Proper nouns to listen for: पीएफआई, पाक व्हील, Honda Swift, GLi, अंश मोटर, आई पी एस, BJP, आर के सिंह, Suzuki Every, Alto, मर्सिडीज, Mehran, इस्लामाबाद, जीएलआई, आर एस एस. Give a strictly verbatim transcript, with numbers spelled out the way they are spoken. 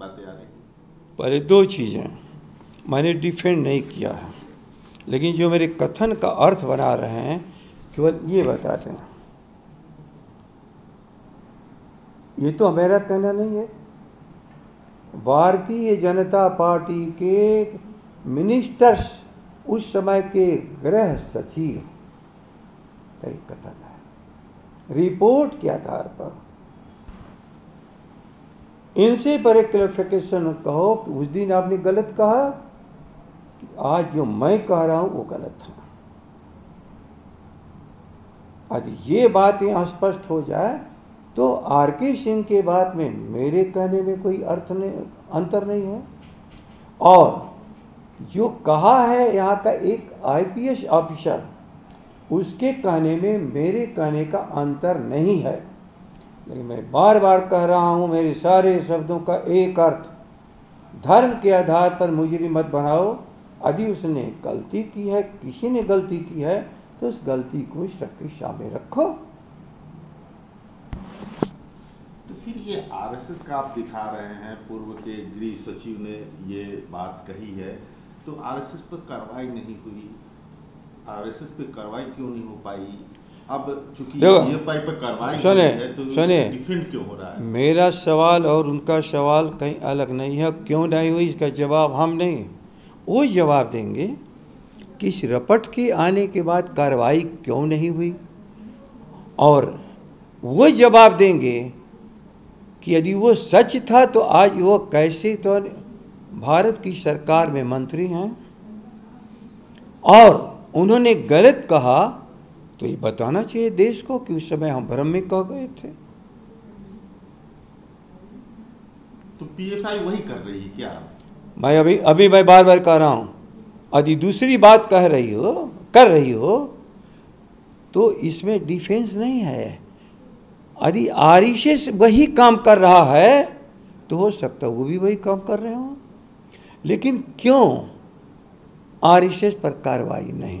बातें आ रही हैं। पहले दो चीज़ें मैंने डिफेंड नहीं किया है, लेकिन जो मेरे कथन का अर्थ बना रहे हैं केवल ये बता दें, ये तो मेरा कहना नहीं है। भारतीय जनता पार्टी के मिनिस्टर्स उस समय के गृह सचिव का कथन है रिपोर्ट के आधार पर। इनसे पर एक क्लैरिफिकेशन कहो कि उस दिन आपने गलत कहा, कि आज जो मैं कह रहा हूं वो गलत है। आज ये बात यहां स्पष्ट हो जाए तो आर के सिंह के बात में मेरे कहने में कोई अर्थ नहीं, अंतर नहीं है। और जो कहा है यहाँ का एक आई पी एस ऑफिसर, उसके कहने में मेरे कहने का अंतर नहीं है। लेकिन मैं बार बार कह रहा हूँ, मेरे सारे शब्दों का एक अर्थ, धर्म के आधार पर मुजरिम मत बनाओ। यदि उसने गलती की है, किसी ने गलती की है, तो उस गलती को शिक्षा में रखो। तो फिर ये आर एस एस का आप दिखा रहे हैं, पूर्व के गृह सचिव ने ये बात कही है, तो आर एस एस पर कार्रवाई नहीं हुई, आर एस एस पे कार्रवाई क्यों नहीं हो पाई? अब चूंकि पीएफआई पर कार्रवाई हुई है तो डिफेंड क्यों हो रहा है? मेरा सवाल और उनका सवाल कहीं अलग नहीं है। क्यों नहीं हुई इसका जवाब हम नहीं, वो जवाब देंगे कि इस रपट के आने के बाद कार्रवाई क्यों नहीं हुई, और वो जवाब देंगे कि यदि वो सच था तो आज वो कैसे तो भारत की सरकार में मंत्री हैं, और उन्होंने गलत कहा तो ये बताना चाहिए देश को कि उस समय हम भ्रम में कह गए थे। तो पीएफआई वही कर रही है क्या? मैं अभी अभी मैं बार बार कह रहा हूं, यदि दूसरी बात कह रही हो कर रही हो तो इसमें डिफेंस नहीं है। यदि आर एस एस वही काम कर रहा है तो हो सकता है वो भी वही काम कर रहे हो, लेकिन क्यों आर एस एस पर कार्रवाई नहीं?